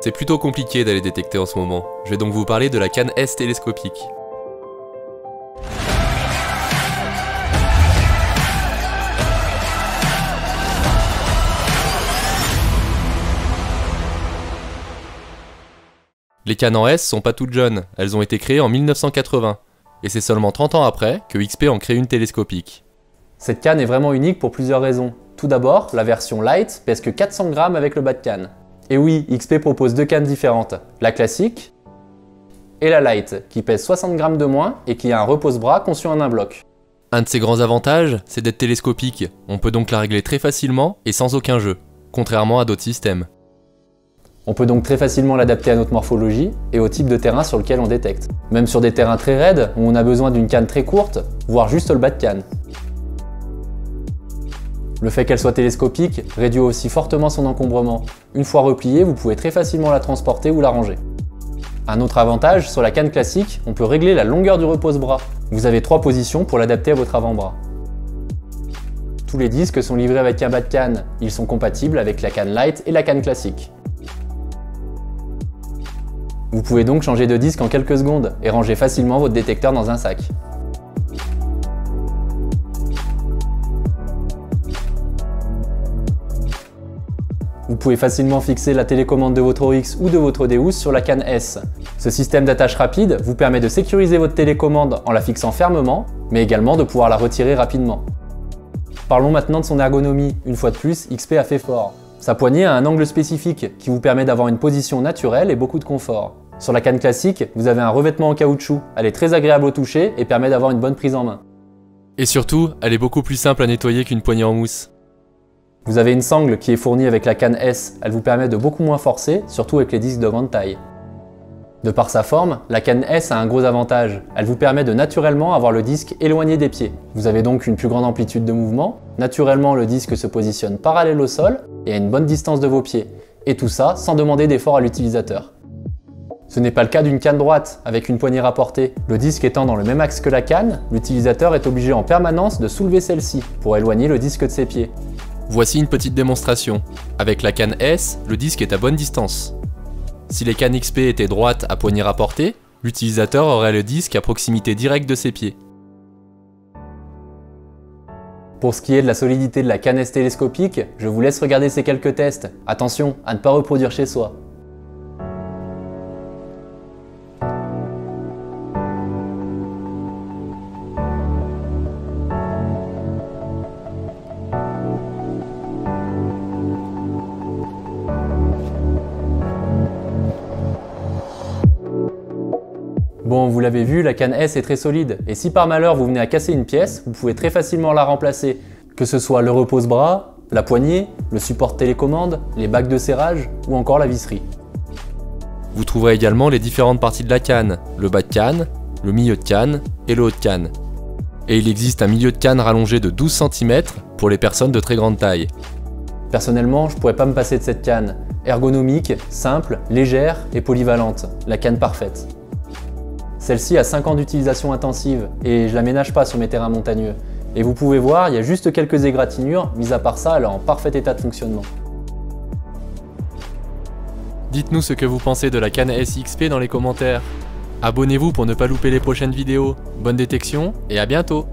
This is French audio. C'est plutôt compliqué d'aller détecter en ce moment, je vais donc vous parler de la canne S télescopique. Les cannes en S sont pas toutes jeunes, elles ont été créées en 1980, et c'est seulement 30 ans après que XP en crée une télescopique. Cette canne est vraiment unique pour plusieurs raisons. Tout d'abord, la version light pèse que 400 grammes avec le bas de canne. Et oui, XP propose deux cannes différentes, la classique et la light, qui pèse 60 grammes de moins et qui a un repose-bras conçu en un bloc. Un de ses grands avantages, c'est d'être télescopique, on peut donc la régler très facilement et sans aucun jeu, contrairement à d'autres systèmes. On peut donc très facilement l'adapter à notre morphologie et au type de terrain sur lequel on détecte. Même sur des terrains très raides, où on a besoin d'une canne très courte, voire juste le bas de canne. Le fait qu'elle soit télescopique réduit aussi fortement son encombrement. Une fois repliée, vous pouvez très facilement la transporter ou la ranger. Un autre avantage, sur la canne classique, on peut régler la longueur du repose-bras. Vous avez trois positions pour l'adapter à votre avant-bras. Tous les disques sont livrés avec un bas de canne. Ils sont compatibles avec la canne light et la canne classique. Vous pouvez donc changer de disque en quelques secondes et ranger facilement votre détecteur dans un sac. Vous pouvez facilement fixer la télécommande de votre ORX ou de votre DEUS sur la canne S. Ce système d'attache rapide vous permet de sécuriser votre télécommande en la fixant fermement, mais également de pouvoir la retirer rapidement. Parlons maintenant de son ergonomie. Une fois de plus, XP a fait fort. Sa poignée a un angle spécifique qui vous permet d'avoir une position naturelle et beaucoup de confort. Sur la canne classique, vous avez un revêtement en caoutchouc, elle est très agréable au toucher et permet d'avoir une bonne prise en main. Et surtout, elle est beaucoup plus simple à nettoyer qu'une poignée en mousse. Vous avez une sangle qui est fournie avec la canne S, elle vous permet de beaucoup moins forcer, surtout avec les disques de grande taille. De par sa forme, la canne S a un gros avantage, elle vous permet de naturellement avoir le disque éloigné des pieds. Vous avez donc une plus grande amplitude de mouvement, naturellement le disque se positionne parallèle au sol et à une bonne distance de vos pieds, et tout ça sans demander d'effort à l'utilisateur. Ce n'est pas le cas d'une canne droite, avec une poignée rapportée. Le disque étant dans le même axe que la canne, l'utilisateur est obligé en permanence de soulever celle-ci pour éloigner le disque de ses pieds. Voici une petite démonstration. Avec la canne S, le disque est à bonne distance. Si les cannes XP étaient droites à poignée rapportée, l'utilisateur aurait le disque à proximité directe de ses pieds. Pour ce qui est de la solidité de la canne S télescopique, je vous laisse regarder ces quelques tests. Attention à ne pas reproduire chez soi. Bon, vous l'avez vu, la canne S est très solide, et si par malheur vous venez à casser une pièce, vous pouvez très facilement la remplacer, que ce soit le repose-bras, la poignée, le support télécommande, les bacs de serrage ou encore la visserie. Vous trouverez également les différentes parties de la canne, le bas de canne, le milieu de canne et le haut de canne. Et il existe un milieu de canne rallongé de 12 cm pour les personnes de très grande taille. Personnellement, je pourrais pas me passer de cette canne, ergonomique, simple, légère et polyvalente, la canne parfaite. Celle-ci a 5 ans d'utilisation intensive et je la ménage pas sur mes terrains montagneux. Et vous pouvez voir, il y a juste quelques égratignures, mis à part ça, elle est en parfait état de fonctionnement. Dites-nous ce que vous pensez de la canne S XP dans les commentaires. Abonnez-vous pour ne pas louper les prochaines vidéos. Bonne détection et à bientôt!